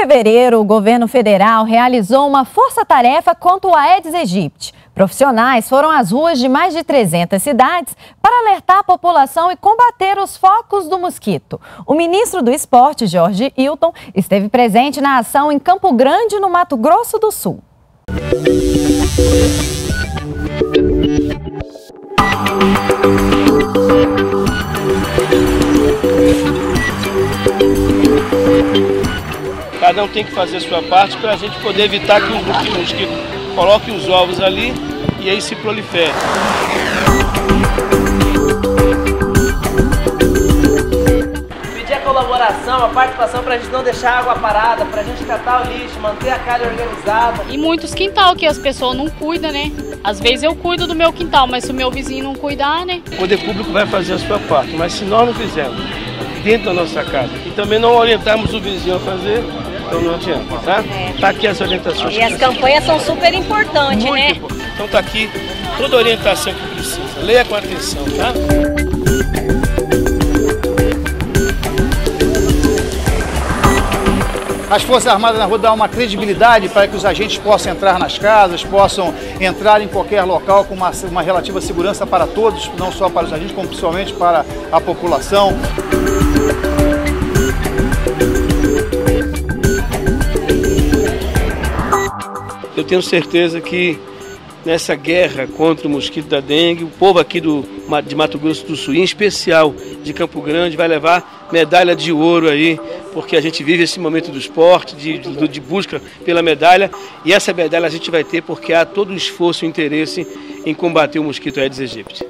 fevereiro, o governo federal realizou uma força-tarefa contra o Aedes aegypti. Profissionais foram às ruas de mais de 300 cidades para alertar a população e combater os focos do mosquito. O ministro do Esporte, George Hilton, esteve presente na ação em Campo Grande, no Mato Grosso do Sul. Cada um tem que fazer a sua parte para a gente poder evitar que os mosquitos coloquem os ovos ali e aí se proliferem. Pedir a colaboração, a participação para a gente não deixar a água parada, para a gente catar o lixo, manter a calha organizada. E muitos quintal que as pessoas não cuidam, né? Às vezes eu cuido do meu quintal, mas se o meu vizinho não cuidar, né? O poder público vai fazer a sua parte, mas se nós não fizermos dentro da nossa casa e também não orientarmos o vizinho a fazer, então não adianta, tá? Tá aqui as orientações. E as campanhas são super importantes, muito, né? Importante. Então tá aqui toda a orientação que precisa. Leia com atenção, tá? As Forças Armadas na rua dão uma credibilidade para que os agentes possam entrar nas casas, possam entrar em qualquer local com uma relativa segurança para todos, não só para os agentes, como principalmente para a população. Eu tenho certeza que nessa guerra contra o mosquito da dengue, o povo aqui de Mato Grosso do Sul, em especial de Campo Grande, vai levar medalha de ouro aí, porque a gente vive esse momento do esporte, de busca pela medalha, e essa medalha a gente vai ter porque há todo o esforço e interesse em combater o mosquito Aedes aegypti.